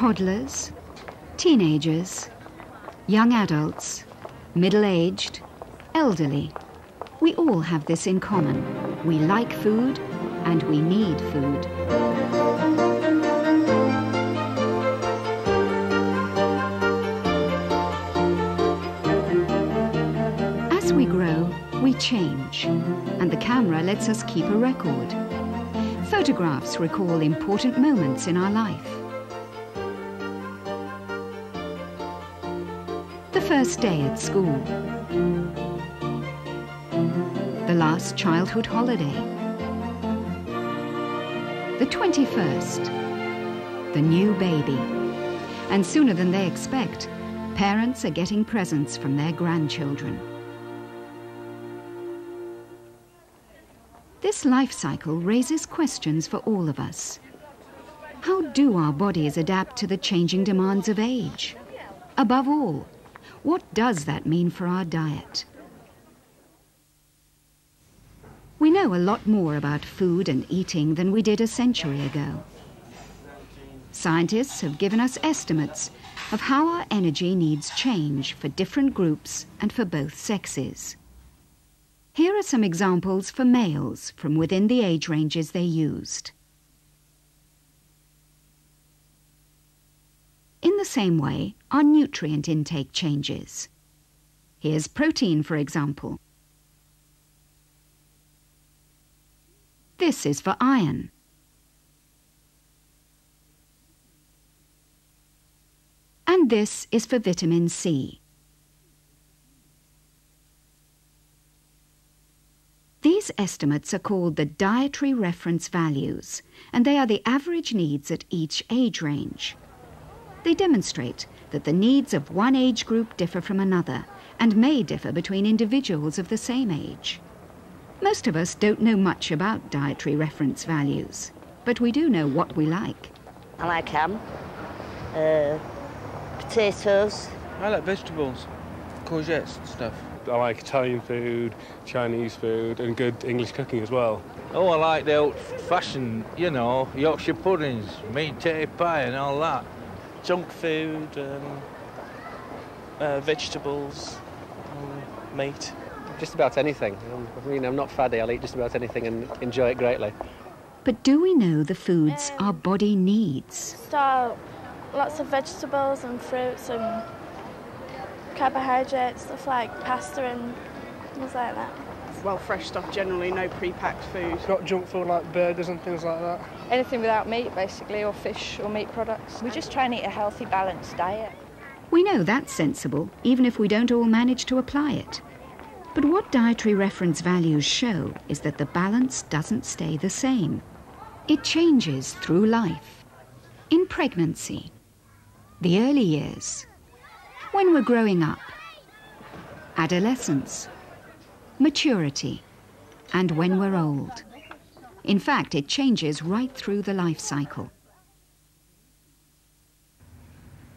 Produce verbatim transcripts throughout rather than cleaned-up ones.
toddlers, teenagers, young adults, middle-aged, elderly. We all have this in common. We like food and we need food. As we grow, we change, and the camera lets us keep a record. Photographs recall important moments in our life. The first day at school. The last childhood holiday. The twenty-first. The new baby. And sooner than they expect, parents are getting presents from their grandchildren. This life cycle raises questions for all of us. How do our bodies adapt to the changing demands of age? Above all, what does that mean for our diet? We know a lot more about food and eating than we did a century ago. Scientists have given us estimates of how our energy needs change for different groups and for both sexes. Here are some examples for males from within the age ranges they used. In the same way, our nutrient intake changes. Here's protein, for example. This is for iron. And this is for vitamin C. These estimates are called the dietary reference values, and they are the average needs at each age range. They demonstrate that the needs of one age group differ from another and may differ between individuals of the same age. Most of us don't know much about dietary reference values, but we do know what we like. I like ham, uh, potatoes. I like vegetables, courgettes and stuff. I like Italian food, Chinese food, and good English cooking as well. Oh, I like the old-fashioned, you know, Yorkshire puddings, meat potato pie and all that. Junk food, um, uh, vegetables, um, meat. Just about anything. I mean, I'm not faddy, I'll eat just about anything and enjoy it greatly. But do we know the foods um, our body needs? Start lots of vegetables and fruits and carbohydrates, stuff like pasta and things like that. Well, fresh stuff generally, no pre-packed food. Not junk food like burgers and things like that. Anything without meat, basically, or fish or meat products. We just try and eat a healthy, balanced diet. We know that's sensible, even if we don't all manage to apply it. But what dietary reference values show is that the balance doesn't stay the same. It changes through life. In pregnancy, the early years, when we're growing up, adolescence, maturity, and when we're old. In fact, it changes right through the life cycle.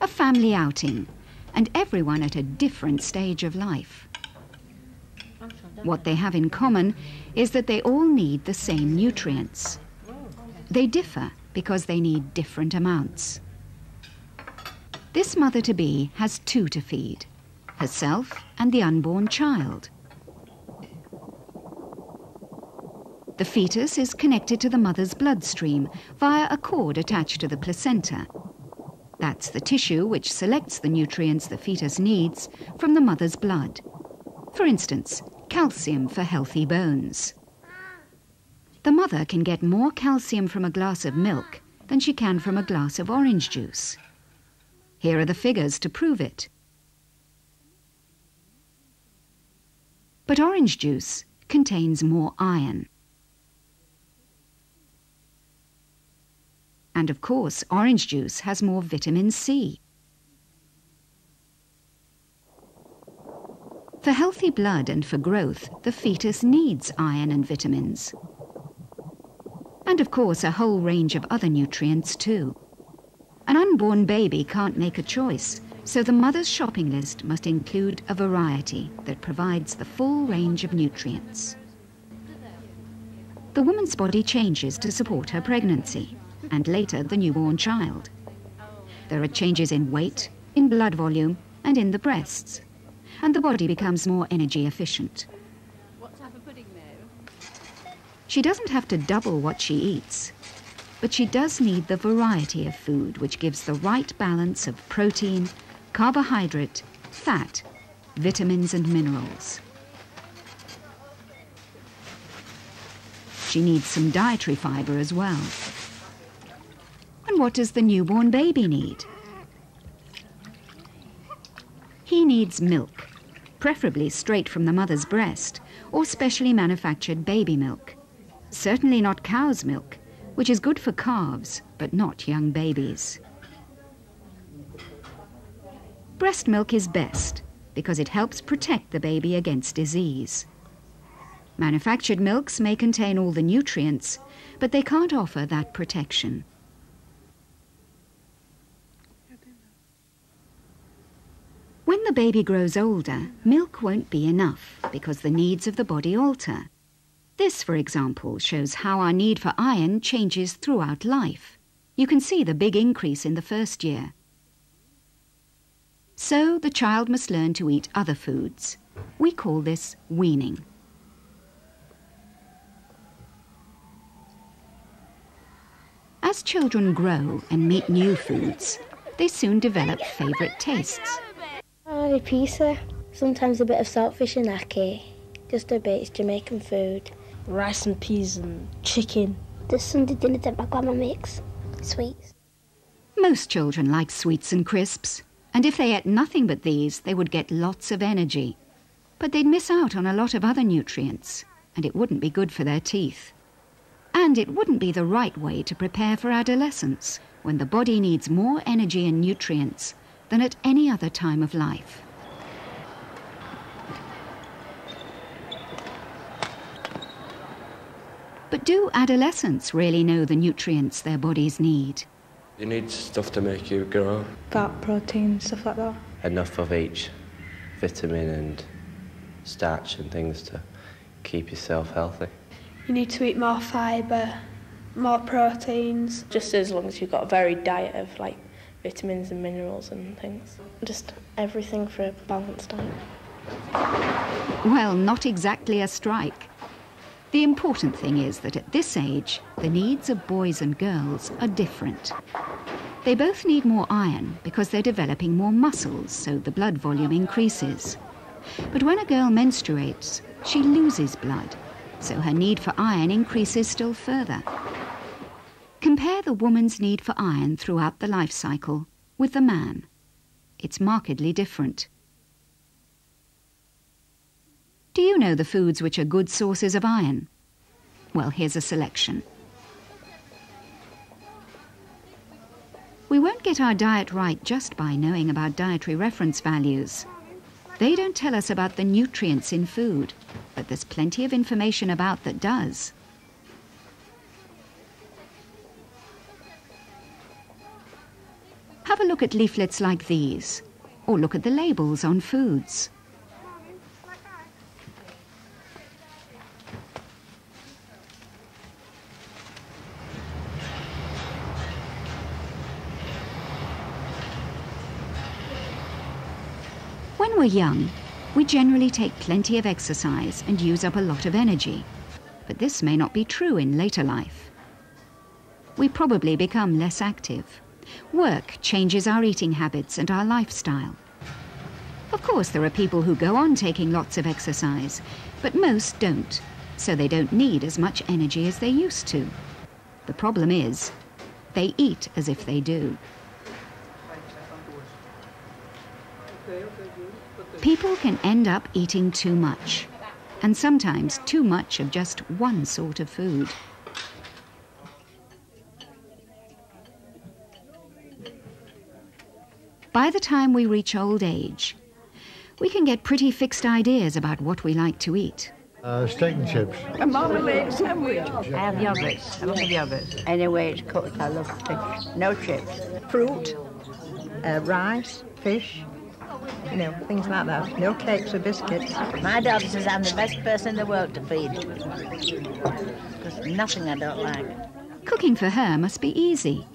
A family outing, and everyone at a different stage of life. What they have in common is that they all need the same nutrients. They differ because they need different amounts. This mother-to-be has two to feed, herself and the unborn child. The fetus is connected to the mother's bloodstream via a cord attached to the placenta. That's the tissue which selects the nutrients the fetus needs from the mother's blood. For instance, calcium for healthy bones. The mother can get more calcium from a glass of milk than she can from a glass of orange juice. Here are the figures to prove it. But orange juice contains more iron. And of course, orange juice has more vitamin C. For healthy blood and for growth, the fetus needs iron and vitamins. And of course, a whole range of other nutrients too. An unborn baby can't make a choice, so the mother's shopping list must include a variety that provides the full range of nutrients. The woman's body changes to support her pregnancy, and later the newborn child. There are changes in weight, in blood volume, and in the breasts. And the body becomes more energy efficient. What type of pudding, though? She doesn't have to double what she eats, but she does need the variety of food which gives the right balance of protein, carbohydrate, fat, vitamins and minerals. She needs some dietary fibre as well. And what does the newborn baby need? He needs milk, preferably straight from the mother's breast, or specially manufactured baby milk. Certainly not cow's milk, which is good for calves, but not young babies. Breast milk is best because it helps protect the baby against disease. Manufactured milks may contain all the nutrients, but they can't offer that protection. When the baby grows older, milk won't be enough because the needs of the body alter. This, for example, shows how our need for iron changes throughout life. You can see the big increase in the first year. So the child must learn to eat other foods. We call this weaning. As children grow and meet new foods, they soon develop favourite tastes. I like pizza, sometimes a bit of saltfish and ackee, just a bit, it's Jamaican food. Rice and peas and chicken. The Sunday dinner that my grandma makes, sweets. Most children like sweets and crisps, and if they ate nothing but these, they would get lots of energy. But they'd miss out on a lot of other nutrients, and it wouldn't be good for their teeth. And it wouldn't be the right way to prepare for adolescence, when the body needs more energy and nutrients than at any other time of life. But do adolescents really know the nutrients their bodies need? You need stuff to make you grow. Fat, protein, stuff like that. Enough of each vitamin and starch and things to keep yourself healthy. You need to eat more fibre, more proteins. Just as long as you've got a varied diet of, like, vitamins and minerals and things. Just everything for a balanced diet. Well, not exactly a strike. The important thing is that at this age, the needs of boys and girls are different. They both need more iron because they're developing more muscles, so the blood volume increases. But when a girl menstruates, she loses blood, so her need for iron increases still further. Compare the woman's need for iron throughout the life cycle with the man. It's markedly different. Do you know the foods which are good sources of iron? Well, here's a selection. We won't get our diet right just by knowing about dietary reference values. They don't tell us about the nutrients in food, but there's plenty of information about that does. Have a look at leaflets like these, or look at the labels on foods. When we're young, we generally take plenty of exercise and use up a lot of energy. But this may not be true in later life. We probably become less active. Work changes our eating habits and our lifestyle. Of course, there are people who go on taking lots of exercise, but most don't, so they don't need as much energy as they used to. The problem is, they eat as if they do. People can end up eating too much, and sometimes too much of just one sort of food. By the time we reach old age, we can get pretty fixed ideas about what we like to eat. Uh, steak and chips. A marmalade sandwich. I have yogurts, I love yogurts. Any way it's cooked, I love it. No chips. Fruit, uh, rice, fish. You know, things like that. No cakes or biscuits. My daughter says I'm the best person in the world to feed. Because nothing I don't like. Cooking for her must be easy.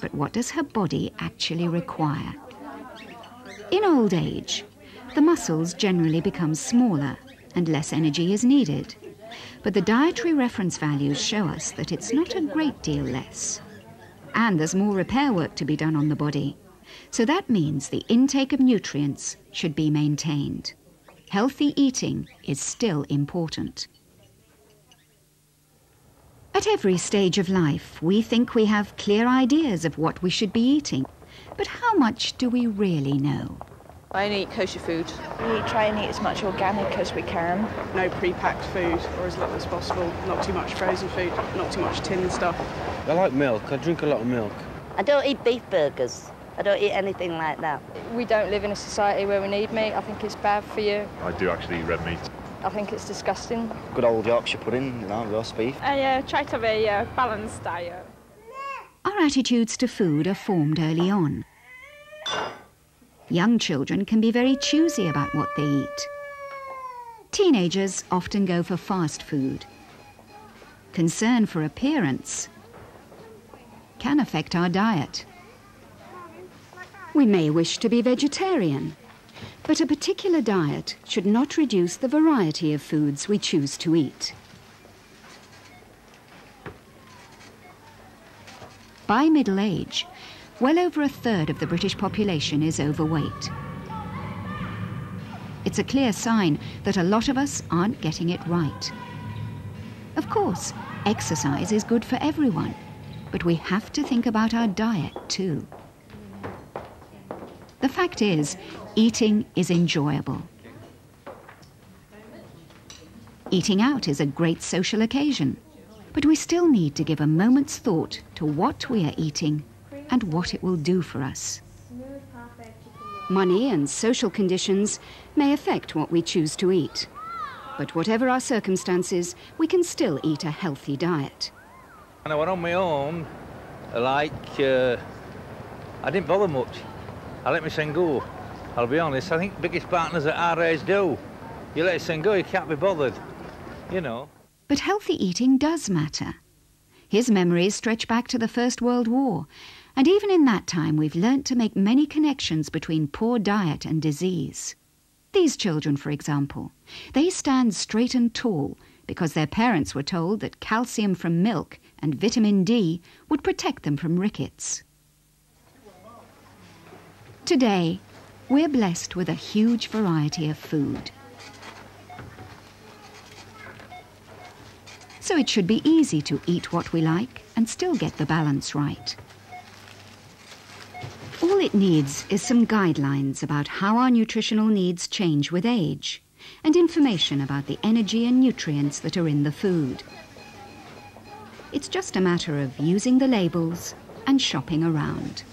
But what does her body actually require? In old age, the muscles generally become smaller and less energy is needed. But the dietary reference values show us that it's not a great deal less. And there's more repair work to be done on the body. So that means the intake of nutrients should be maintained. Healthy eating is still important. At every stage of life, we think we have clear ideas of what we should be eating. But how much do we really know? I only eat kosher food. We try and eat as much organic as we can. No pre-packed food, or as little as possible. Not too much frozen food, not too much tin stuff. I like milk. I drink a lot of milk. I don't eat beef burgers. I don't eat anything like that. We don't live in a society where we need meat. I think it's bad for you. I do actually eat red meat. I think it's disgusting. Good old Yorkshire pudding, you know, roast beef. I uh, try to have a uh, balanced diet. Our attitudes to food are formed early on. Young children can be very choosy about what they eat. Teenagers often go for fast food. Concern for appearance can affect our diet. We may wish to be vegetarian, but a particular diet should not reduce the variety of foods we choose to eat. By middle age, well over a third of the British population is overweight. It's a clear sign that a lot of us aren't getting it right. Of course, exercise is good for everyone, but we have to think about our diet too. The fact is, eating is enjoyable. Eating out is a great social occasion, but we still need to give a moment's thought to what we are eating and what it will do for us. Money and social conditions may affect what we choose to eat, but whatever our circumstances, we can still eat a healthy diet. When I went on my own, like, uh, I didn't bother much. I let my son go. I'll be honest, I think biggest partners at our age do. You let your son go, you can't be bothered, you know. But healthy eating does matter. His memories stretch back to the First World War, and even in that time we've learnt to make many connections between poor diet and disease. These children, for example, they stand straight and tall because their parents were told that calcium from milk and vitamin D would protect them from rickets. Today, we're blessed with a huge variety of food. So it should be easy to eat what we like and still get the balance right. All it needs is some guidelines about how our nutritional needs change with age, and information about the energy and nutrients that are in the food. It's just a matter of using the labels and shopping around.